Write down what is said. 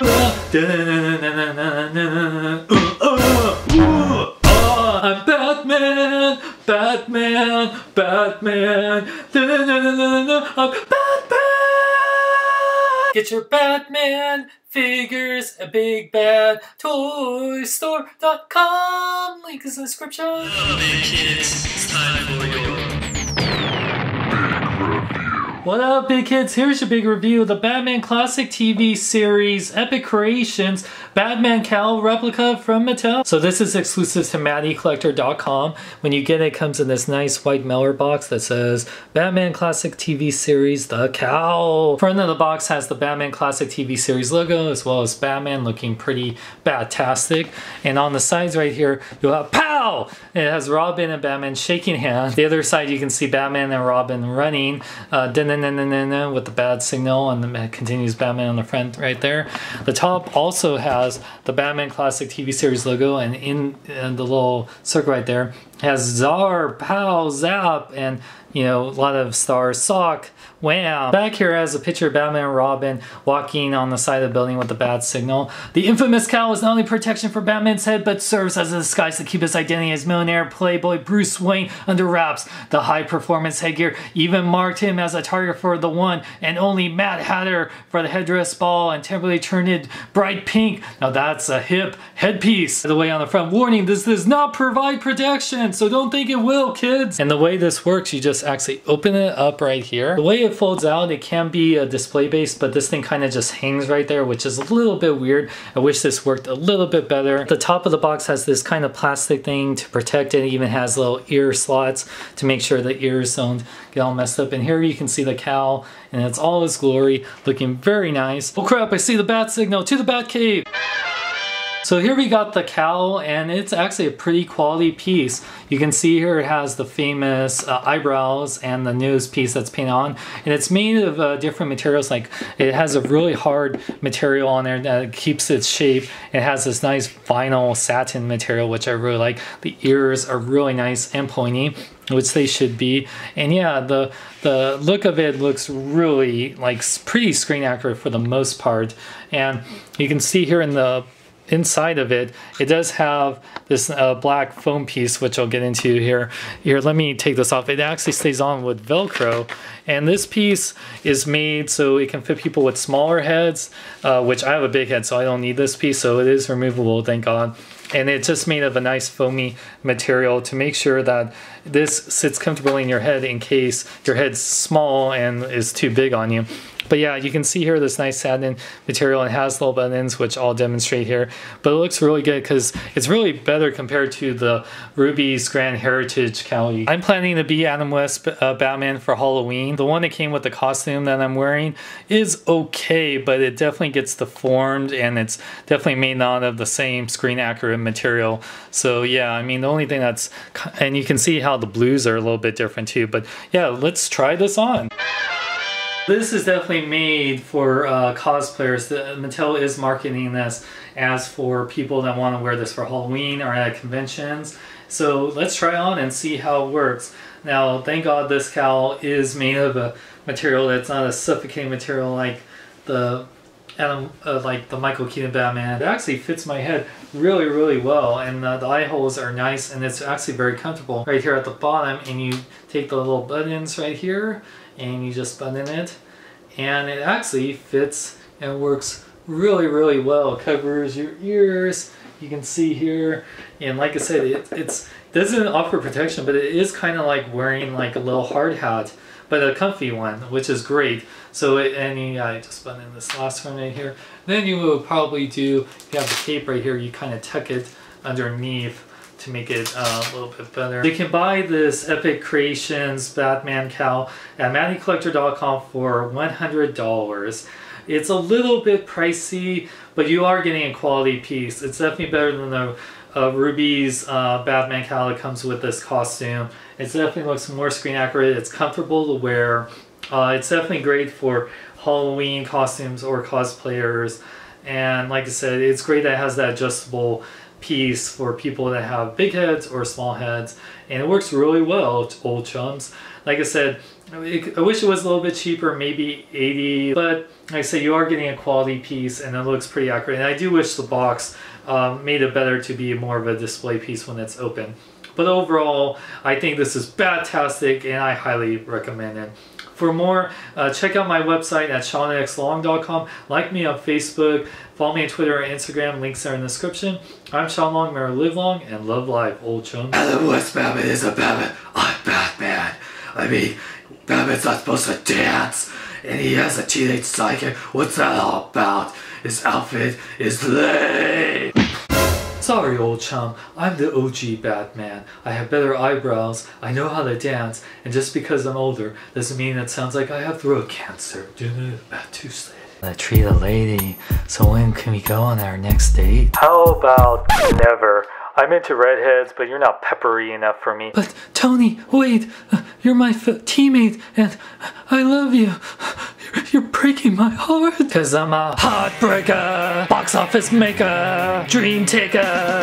I'm Batman, Batman, Batman. I'm Batman. Get your Batman figures at BigBadToyStore.com. Link is in the description. Oh, big kids, it's time for your big review. What up, big kids? Here's your big review of the Batman Classic TV series, Epic Creations, Batman Cowl replica from Mattel. So this is exclusive to MattyCollector.com. When you get it, it comes in this nice white mailer box that says Batman Classic TV series, the Cowl. Front of the box has the Batman Classic TV series logo, as well as Batman looking pretty bat-tastic. And on the sides right here, you'll have POW! And it has Robin and Batman shaking hands. The other side, you can see Batman and Robin running. With the bad signal, and then it continues Batman on the front right there. The top also has the Batman Classic TV series logo, and in the little circle right there has Czar, Pow, Zap, and you know, a lot of stars, sock, wham. Back here has a picture of Batman and Robin walking on the side of the building with the bad signal. The infamous cowl is not only protection for Batman's head, but serves as a disguise to keep his identity as millionaire playboy Bruce Wayne under wraps. The high performance headgear even marked him as a target for the one and only Mad Hatter for the headdress ball and temporarily turned it bright pink. Now that's a hip headpiece. By the way, on the front, warning, this does not provide protection, so don't think it will, kids. And the way this works, you just actually open it up right here. The way it folds out, it can be a display base, but this thing kind of just hangs right there, which is a little bit weird. I wish this worked a little bit better. The top of the box has this kind of plastic thing to protect it. It even has little ear slots to make sure the ears don't get all messed up. And here you can see the cowl and it's all its glory, looking very nice. Oh crap, I see the bat signal, to the bat cave. So here we got the cowl, and it's actually a pretty quality piece. You can see here it has the famous eyebrows and the nose piece that's painted on. And it's made of different materials, like it has a really hard material on there that keeps its shape. It has this nice vinyl satin material, which I really like. The ears are really nice and pointy, which they should be. And yeah, the look of it looks really like pretty screen accurate for the most part. And you can see here in the inside of it, it does have this black foam piece, which I'll get into here. Here, let me take this off. It actually stays on with Velcro, and this piece is made so it can fit people with smaller heads, which I have a big head, so I don't need this piece, so it is removable, thank God. And it's just made of a nice foamy material to make sure that this sits comfortably in your head in case your head's small and is too big on you. But yeah, you can see here this nice satin material, and has little buttons, which I'll demonstrate here. But it looks really good because it's really better compared to the Ruby's Grand Heritage County. I'm planning to be Adam West Batman for Halloween. The one that came with the costume that I'm wearing is okay, but it definitely gets deformed, and it's definitely made not of the same screen accurate material. So yeah, I mean, the only thing that's, and you can see how the blues are a little bit different too. But yeah, let's try this on. This is definitely made for cosplayers. Mattel is marketing this as for people that want to wear this for Halloween or at conventions. So let's try on and see how it works. Now, thank God this cowl is made of a material that's not a suffocating material like the Michael Keaton Batman. It actually fits my head really, really well, and the eye holes are nice, and it's actually very comfortable. Right here at the bottom, and you take the little buttons right here, and you just button it, and it actually fits and works really, really well. It covers your ears, you can see here, and like I said, it doesn't offer protection, but it is kind of like wearing like a little hard hat, but a comfy one, which is great. So, I just button in this last one right here. Then you will probably do, if you have a cape right here, you kind of tuck it underneath to make it a little bit better. You can buy this Epic Creations Batman cowl at MattyCollector.com for $100. It's a little bit pricey, but you are getting a quality piece. It's definitely better than the Ruby's Batman cowl that comes with this costume. It definitely looks more screen accurate. It's comfortable to wear. It's definitely great for Halloween costumes or cosplayers. And like I said, it's great that it has that adjustable piece for people that have big heads or small heads, and it works really well, old chums. Like I said, I wish it was a little bit cheaper, maybe $80, but like I say, you are getting a quality piece and it looks pretty accurate. And I do wish the box made it better to be more of a display piece when it's open. But overall, I think this is fantastic and I highly recommend it. For more, check out my website at seanxlong.com. Like me on Facebook, follow me on Twitter or Instagram. Links are in the description. I'm Sean Long, remember, live long and love life, old chum. Adam West Batman is a Batman. I'm Batman. I mean, Batman's not supposed to dance. And he has a teenage sidekick. What's that all about? His outfit is lame. Sorry, old chum, I'm the OG Batman. I have better eyebrows, I know how to dance, and just because I'm older doesn't mean it sounds like I have throat cancer. Tuesday. I treat a lady, so when can we go on our next date? How about never? I'm into redheads, but you're not peppery enough for me. But Tony, wait, you're my teammate, and I love you. You're breaking my heart. Cause I'm a heartbreaker, box office maker, dream taker,